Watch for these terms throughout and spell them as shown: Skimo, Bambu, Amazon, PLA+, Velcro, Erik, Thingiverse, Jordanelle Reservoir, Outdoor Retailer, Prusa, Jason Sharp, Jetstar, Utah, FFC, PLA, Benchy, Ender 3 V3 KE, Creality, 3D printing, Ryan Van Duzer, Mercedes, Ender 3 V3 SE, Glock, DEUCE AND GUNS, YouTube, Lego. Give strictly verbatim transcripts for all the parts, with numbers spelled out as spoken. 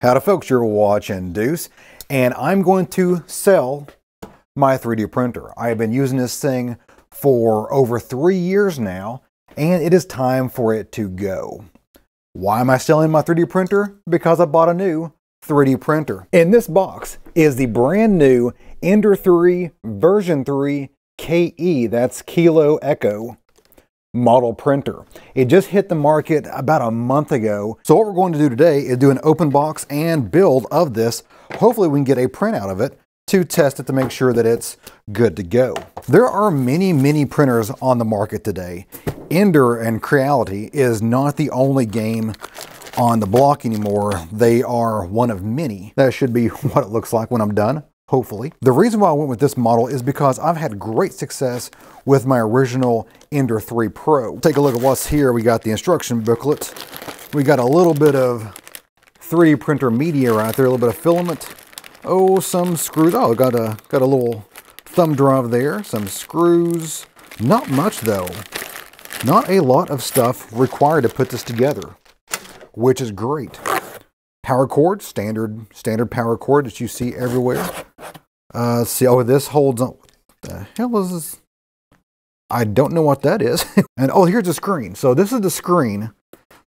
Howdy folks, you're watching Deuce, and I'm going to sell my three D printer. I have been using this thing for over three years now, and it is time for it to go. Why am I selling my three D printer? Because I bought a new three D printer. In this box is the brand new Ender three version three K E, that's Kilo Echo, model printer. It just hit the market about a month ago. So what we're going to do today is do an open box and build of this. Hopefully we can get a print out of it to test it to make sure that it's good to go. There are many, many printers on the market today. Ender and Creality is not the only game on the block anymore. They are one of many. That should be what it looks like when I'm done, hopefully. The reason why I went with this model is because I've had great success with my original Ender three Pro. Take a look at what's here. We got the instruction booklet. We got a little bit of three D printer media right there, a little bit of filament. Oh, some screws. Oh, got a, got a little thumb drive there, some screws. Not much though. Not a lot of stuff required to put this together, which is great. Power cord, standard standard power cord that you see everywhere. Uh, see, oh, this holds on. What the hell is this? I don't know what that is. And oh, here's the screen. So this is the screen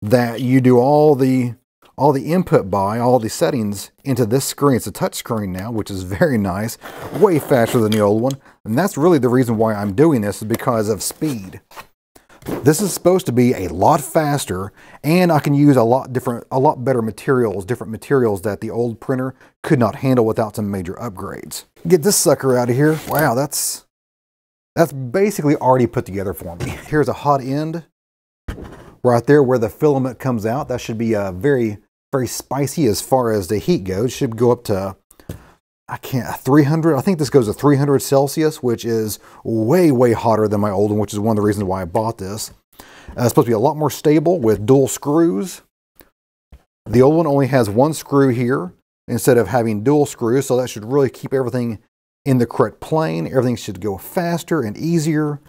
that you do all the all the input by, all the settings into this screen. It's a touch screen now, which is very nice, way faster than the old one. And that's really the reason why I'm doing this, is because of speed. This is supposed to be a lot faster, and I can use a lot different, a lot better materials, different materials that the old printer could not handle without some major upgrades. Get this sucker out of here. Wow, that's, that's basically already put together for me. Here's a hot end right there where the filament comes out. That should be uh, very, very spicy as far as the heat goes. It should go up to, I can't, three hundred, I think this goes to three hundred Celsius, which is way, way hotter than my old one, which is one of the reasons why I bought this. Uh, it's supposed to be a lot more stable with dual screws. The old one only has one screw here instead of having dual screws, so that should really keep everything in the correct plane. Everything should go faster and easier,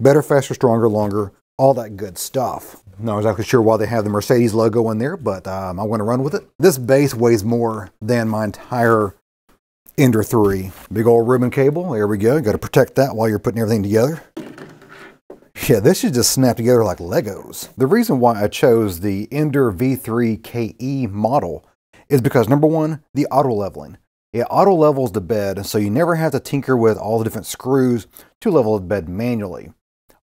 better, faster, stronger, longer, all that good stuff. Not exactly sure why they have the Mercedes logo in there, but um, I want to run with it. This base weighs more than my entire Ender three. Big old ribbon cable, there we go. You gotta protect that while you're putting everything together. Yeah, this should just snap together like Legos. The reason why I chose the Ender V three K E model is because, number one, the auto leveling. It auto levels the bed, so you never have to tinker with all the different screws to level the bed manually.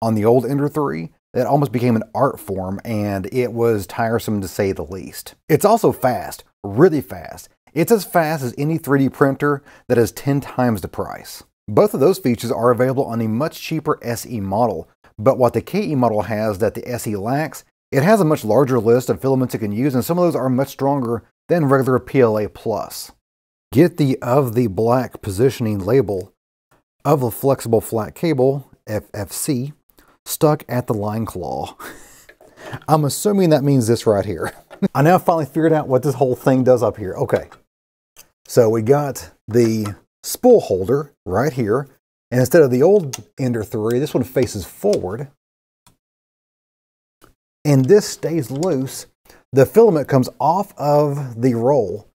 On the old Ender three, that almost became an art form, and it was tiresome to say the least. It's also fast, really fast. It's as fast as any three D printer that is ten times the price. Both of those features are available on the much cheaper S E model, but what the K E model has that the S E lacks, it has a much larger list of filaments it can use, and some of those are much stronger than regular P L A plus. Get the of the black positioning label of the flexible flat cable, F F C, stuck at the line claw. I'm assuming that means this right here. I now finally figured out what this whole thing does up here. Okay, so we got the spool holder right here, and instead of the old Ender three, this one faces forward, and this stays loose. The filament comes off of the roll,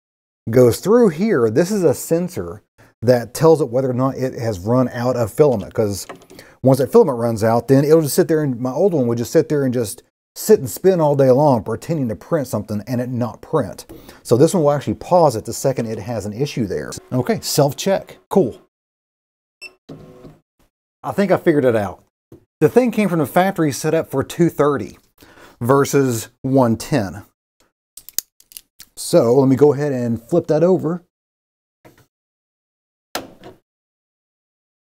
goes through here. This is a sensor that tells it whether or not it has run out of filament, because once that filament runs out, then it'll just sit there, and my old one would just sit there and just sit and spin all day long pretending to print something and it not print. So this one will actually pause it the second it has an issue there. Okay, self-check, cool. I think I figured it out. The thing came from the factory set up for two thirty versus one ten. So let me go ahead and flip that over.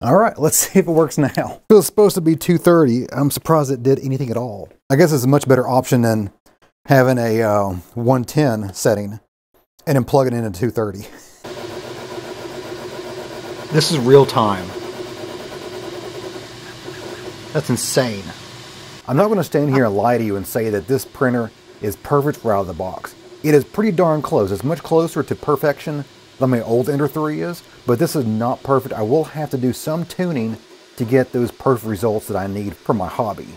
All right, let's see if it works now. It was supposed to be two thirty. I'm surprised it did anything at all. I guess it's a much better option than having a uh, one ten setting and then plugging it into two thirty. This is real time. That's insane. I'm not gonna stand here and lie to you and say that this printer is perfect right out of the box. It is pretty darn close. It's much closer to perfection than my old Ender three is, but this is not perfect. I will have to do some tuning to get those perfect results that I need for my hobby.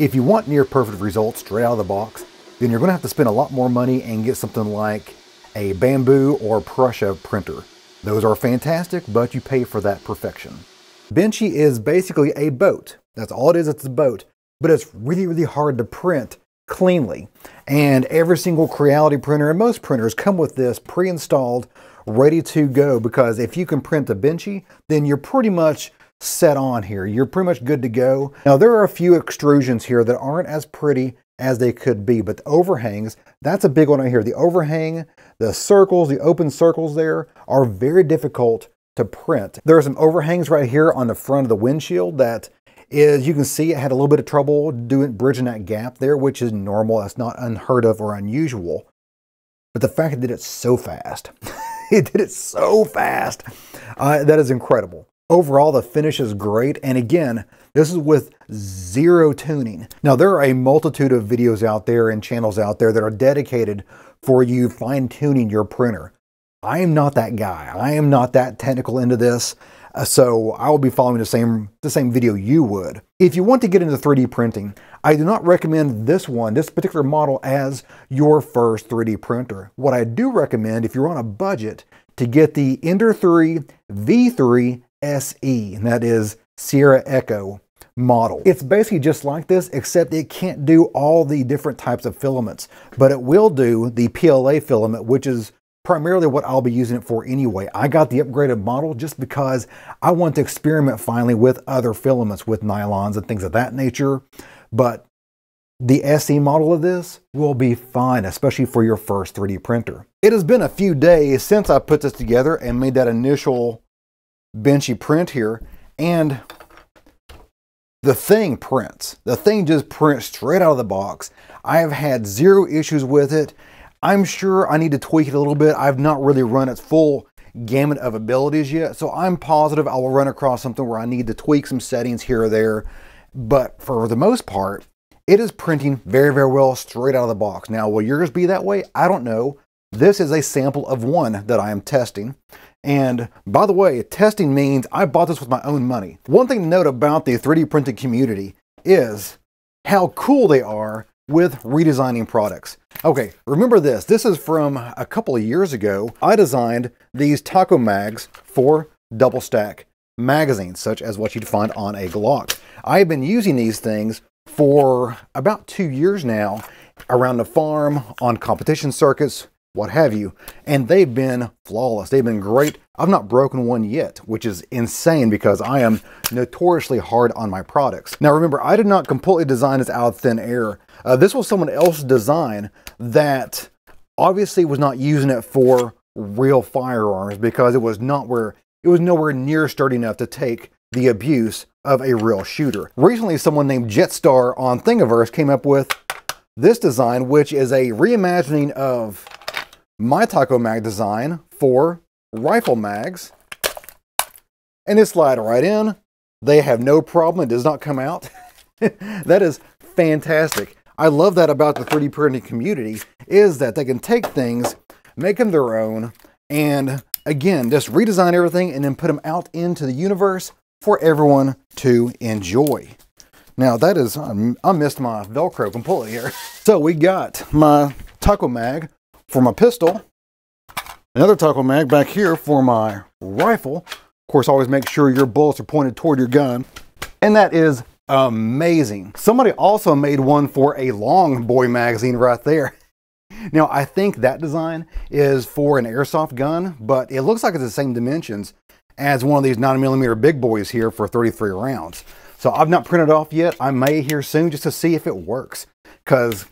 If you want near perfect results straight out of the box, then you're going to have to spend a lot more money and get something like a Bambu or Prusa printer. Those are fantastic, but you pay for that perfection. Benchy is basically a boat. That's all it is, it's a boat, but it's really, really hard to print cleanly. And every single Creality printer and most printers come with this pre-installed, ready to go, because if you can print a Benchy, then you're pretty much set on here. You're pretty much good to go. Now, there are a few extrusions here that aren't as pretty as they could be, but the overhangs, that's a big one right here. The overhang, the circles, the open circles there are very difficult to print. There are some overhangs right here on the front of the windshield that is, you can see it had a little bit of trouble doing bridging that gap there, which is normal. That's not unheard of or unusual. But the fact that it did it so fast, it did it so fast, uh, that is incredible. Overall, the finish is great, and again, this is with zero tuning. Now, there are a multitude of videos out there and channels out there that are dedicated for you fine-tuning your printer. I am not that guy. I am not that technical into this, so I will be following the same, the same video you would. If you want to get into three D printing, I do not recommend this one, this particular model, as your first three D printer. What I do recommend, if you're on a budget, to get the Ender three V three S E, and that is Sierra Echo model. It's basically just like this, except it can't do all the different types of filaments, but it will do the P L A filament, which is primarily what I'll be using it for anyway. I got the upgraded model just because I want to experiment finally with other filaments, with nylons and things of that nature, but the S E model of this will be fine, especially for your first three D printer. It has been a few days since I put this together and made that initial Benchy print here, and the thing prints. The thing just prints straight out of the box. I have had zero issues with it. I'm sure I need to tweak it a little bit. I've not really run its full gamut of abilities yet, so I'm positive I will run across something where I need to tweak some settings here or there, but for the most part, it is printing very, very well straight out of the box. Now, will yours be that way? I don't know. This is a sample of one that I am testing. And by the way, testing means I bought this with my own money. One thing to note about the three D printing community is how cool they are with redesigning products. Okay, remember this. This is from a couple of years ago. I designed these taco mags for double stack magazines, such as what you'd find on a Glock. I've been using these things for about two years now around the farm, on competition circuits, what have you, and they've been flawless. They've been great. I've not broken one yet, which is insane because I am notoriously hard on my products. Now remember, I did not completely design this out of thin air. Uh, this was someone else's design that obviously was not using it for real firearms because it was not where, it was nowhere near sturdy enough to take the abuse of a real shooter. Recently, someone named Jetstar on Thingiverse came up with this design, which is a reimagining of my taco mag design for rifle mags, and they slide right in. They have no problem. It does not come out. That is fantastic. I love that about the three D printing community, is that they can take things, make them their own, and again, just redesign everything and then put them out into the universe for everyone to enjoy. Now that is, I missed my Velcro completely here. So we got my taco mag for my pistol, another taco mag back here for my rifle. Of course, always make sure your bullets are pointed toward your gun. And that is amazing. Somebody also made one for a long boy magazine right there. Now, I think that design is for an airsoft gun, but it looks like it's the same dimensions as one of these nine millimeter big boys here for thirty-three rounds. So I've not printed off yet. I may here soon just to see if it works, because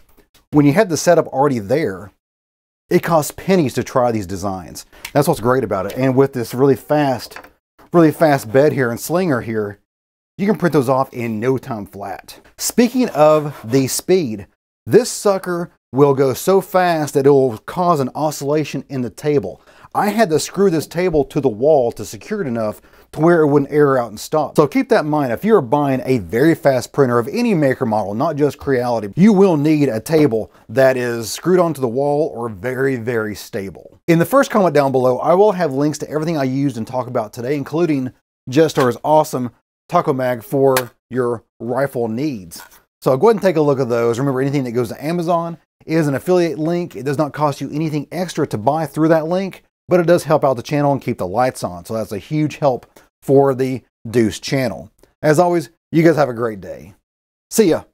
when you had the setup already there, it costs pennies to try these designs. That's what's great about it. And with this really fast, really fast bed here and slinger here, you can print those off in no time flat. Speaking of the speed, this sucker will go so fast that it will cause an oscillation in the table. I had to screw this table to the wall to secure it enough to where it wouldn't air out and stop. So keep that in mind. If you're buying a very fast printer of any maker model, not just Creality, you will need a table that is screwed onto the wall or very, very stable. In the first comment down below, I will have links to everything I used and talk about today, including Jetstar's awesome taco mag for your rifle needs. So go ahead and take a look at those. Remember, anything that goes to Amazon is an affiliate link. It does not cost you anything extra to buy through that link, but it does help out the channel and keep the lights on. So that's a huge help for the DEUCE channel. As always, you guys have a great day. See ya.